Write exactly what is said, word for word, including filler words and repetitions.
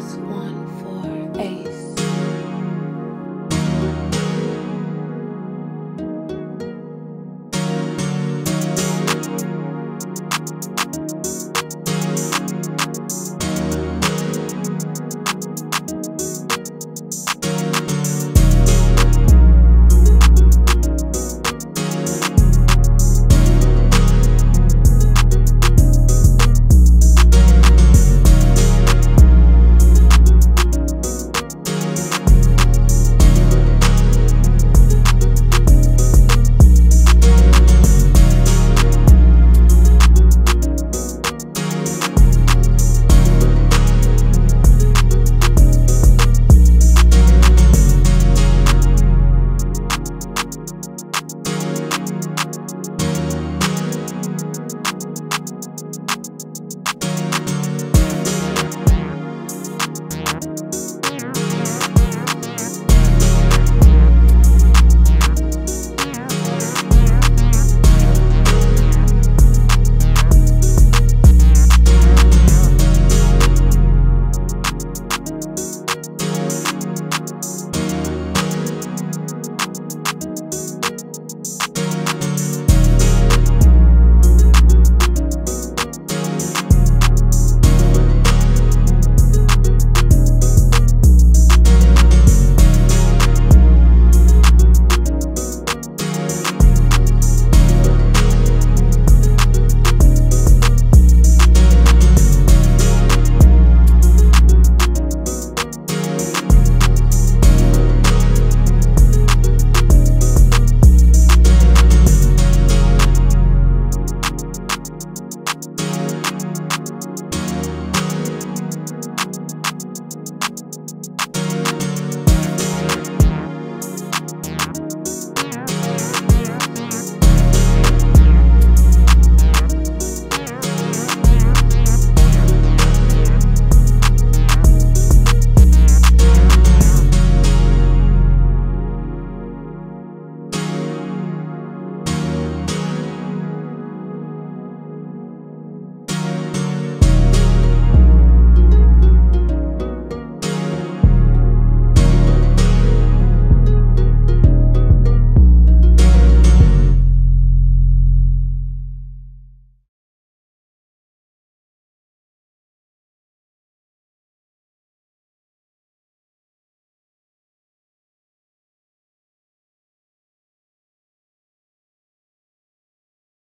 this one.